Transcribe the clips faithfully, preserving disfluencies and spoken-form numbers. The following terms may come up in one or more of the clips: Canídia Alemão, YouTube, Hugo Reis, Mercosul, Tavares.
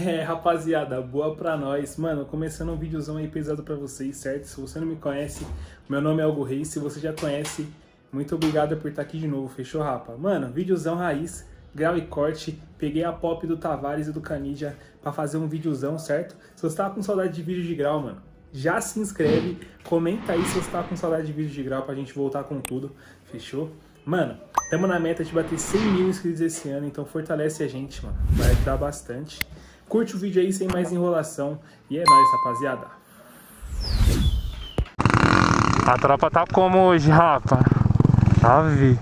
É, rapaziada, boa pra nós. Mano, começando um videozão aí pesado pra vocês, certo? Se você não me conhece, meu nome é Hugo Reis. Se você já conhece, muito obrigado por estar aqui de novo, fechou, rapa? Mano, videozão raiz, grau e corte. Peguei a pop do Tavares e do Canídia pra fazer um videozão, certo? Se você tava com saudade de vídeo de grau, mano, já se inscreve. Comenta aí se você tava com saudade de vídeo de grau pra gente voltar com tudo, fechou? Mano, estamos na meta de bater cem mil inscritos esse ano, então fortalece a gente, mano. Vai ajudar bastante. Curte o vídeo aí sem mais enrolação. E é nóis, rapaziada. A tropa tá como hoje, rapa? Ave.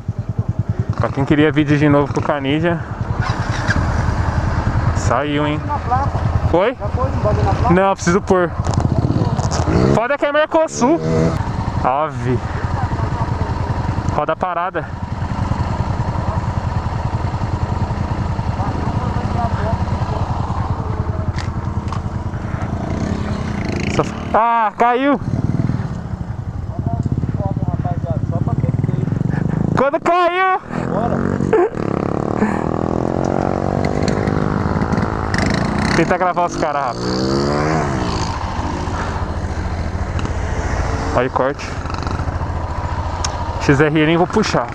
Pra quem queria vídeo de novo com o Canídia, saiu, hein? Foi? Não, preciso pôr. Foda que é Mercosul. Ave. Roda parada. Ah, caiu. Quando caiu. Tenta gravar os caras rápido. Aí corte. X R nem vou puxar.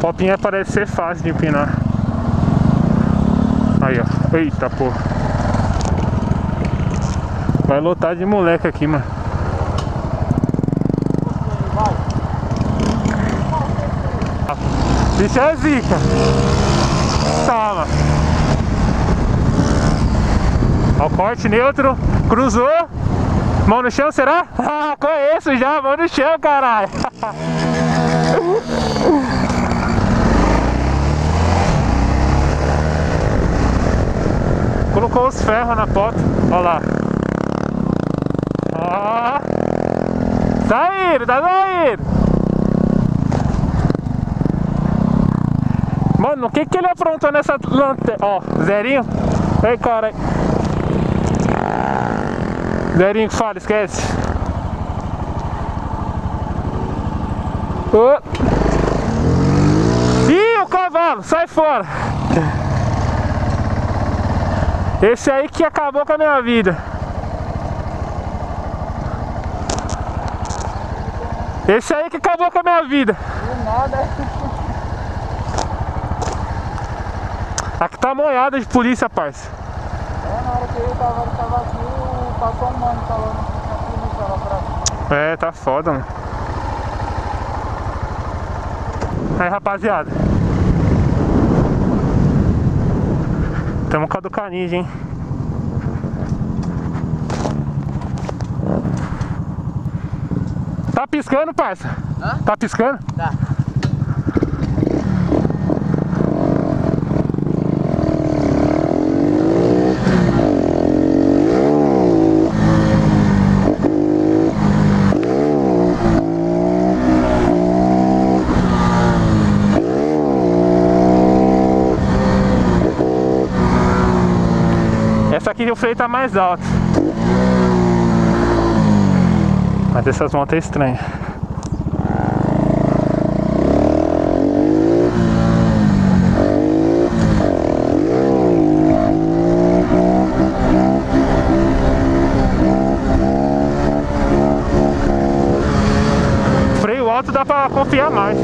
Popinha parece ser fácil de empinar. Aí, ó. Eita, porra. Vai lotar de moleque aqui, mano. Bicho é zica. Tava. Ó, corte neutro. Cruzou. Mão no chão, será? Ah, conheço já. Mão no chão, caralho. Colocou os ferros na porta. Olha lá. Ó. Tá indo, tá indo. Mano, o que que ele aprontou nessa lanterna? Ó, zerinho. Ei, cara. Zerinho que fala, esquece. Oh. Ih, o cavalo, sai fora. Esse aí que acabou com a minha vida. Esse aí que acabou com a minha vida. De nada. Aqui tá molhada de polícia, parça. É, na hora que eu tava, eu tava aqui, passou um mano falando que a polícia lá pra... É, tá foda, mano. Aí, rapaziada. Estamos com a do Canídia, hein? Tá piscando, parça? Hã? Tá piscando? Tá. Aqui o freio tá mais alto. Mas essas motos é estranha. Freio alto dá pra confiar mais.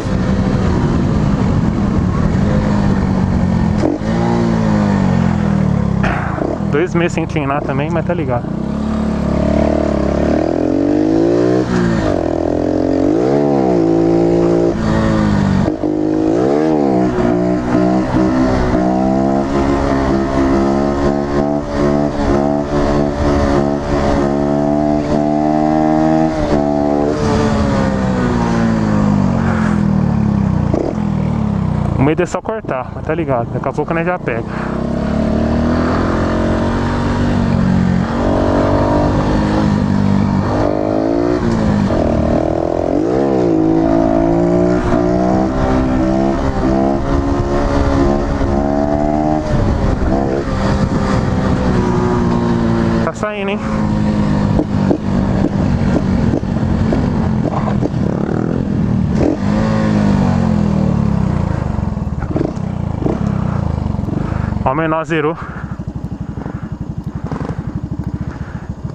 Dois meses sem treinar também, mas tá ligado. O medo é só cortar, mas tá ligado. Daqui a pouco nós já pega. indo, hein? Ó, menor zerou.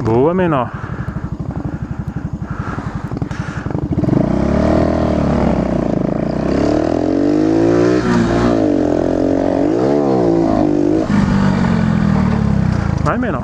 Boa, menor. Vai, menor.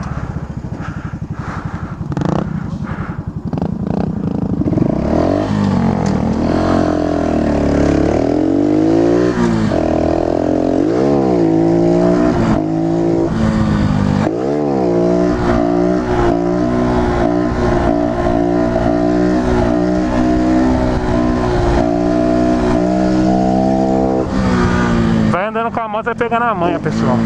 Vai andando com a moto, vai pegando a manha, pessoal.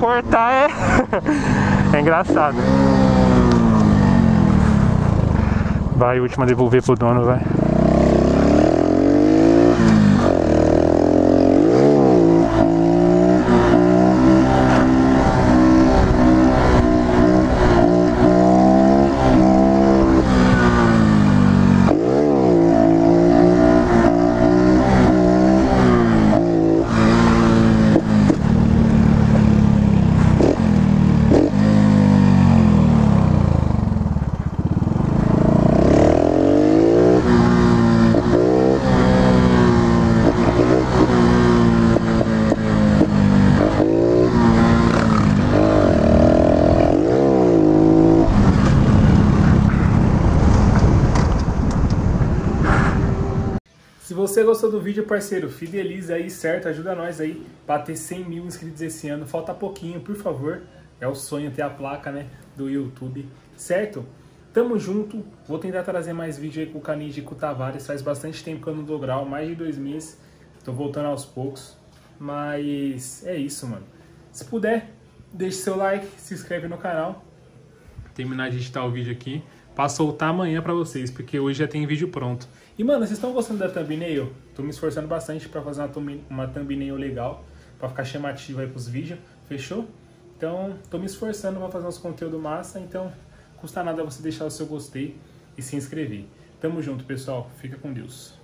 Cortar é... é engraçado. Vai, última, devolver pro dono, vai. Se você gostou do vídeo, parceiro, fideliza aí, certo? Ajuda nós aí, bater cem mil inscritos esse ano. Falta pouquinho, por favor. É o sonho ter a placa, né, do YouTube, certo? Tamo junto. Vou tentar trazer mais vídeo aí com o Canídia e com o Tavares. Faz bastante tempo que eu não dou grau, mais de dois meses. Tô voltando aos poucos. Mas é isso, mano. Se puder, deixe seu like, se inscreve no canal. Vou terminar de editar o vídeo aqui pra soltar amanhã pra vocês, porque hoje já tem vídeo pronto. E, mano, vocês estão gostando da thumbnail? Tô me esforçando bastante pra fazer uma, uma thumbnail legal, pra ficar chamativa aí pros vídeos, fechou? Então, tô me esforçando pra fazer uns conteúdos massa, então, custa nada você deixar o seu gostei e se inscrever. Tamo junto, pessoal. Fica com Deus.